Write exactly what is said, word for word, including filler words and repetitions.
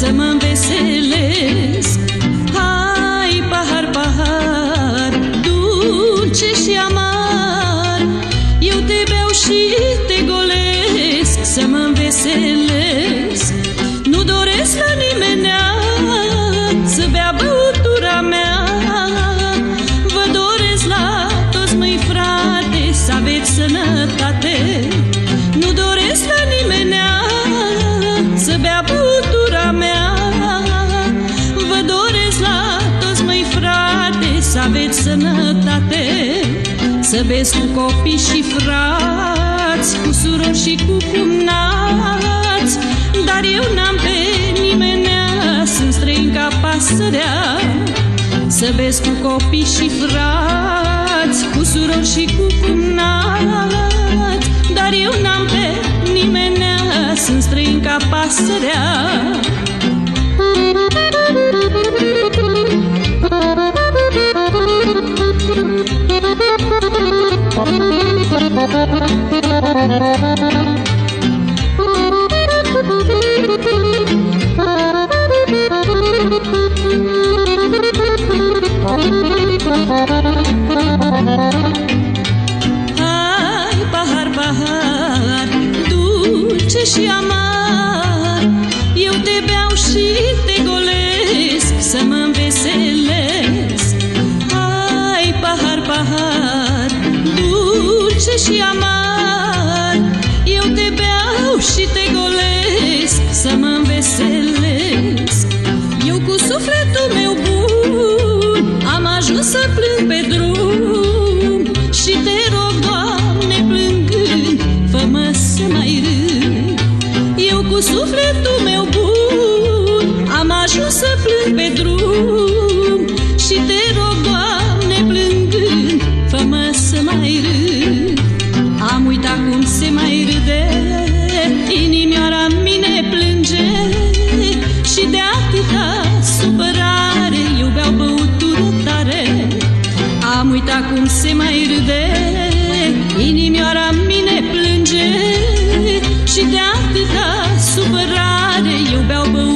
Sama veseles, hai pahar, pahar, dulce și amar, eu te beau și te golesc. Să mă înveselesc, nu doresc la nimeni să bea băutura mea. Vă doresc la toți, măi frate, să aveți sănătate. Nu doresc la nimeni să bea băutura mea. Vă doresc la toți, măi frate, să aveți sănătate. Să beți cu copii și frați, cu surori și cu cumnați. Dar eu n-am pe nimeni, sunt străin ca pasărea. Să beți cu copii și frați, cu surori și cu cumnați. Dar eu n-am pe nimeni, sunt străin ca pasărea. Hai pahar, pahar, dulce și amar, eu te beau și te golesc. Să mă înveselesc, hai pahar, pahar, dulce și amar, eu te beau și te golesc. Să mă înveselesc, eu cu sufletul meu bun am ajuns să plâng pe drum. Și te rog, Doamne, plângând, fă-mă să mai râd. Eu cu sufletul meu bun am ajuns să plâng pe drum. Și te rog, Doamne, plângând, fă-mă să mai râd. Am uitat cum se mai râde, inimioara mine plânge. Și de atâta supărare eu beau băutură tare. Am uitat cum se mai râde, inimioara mine plânge. Și de atâta supărare eu beau băutură.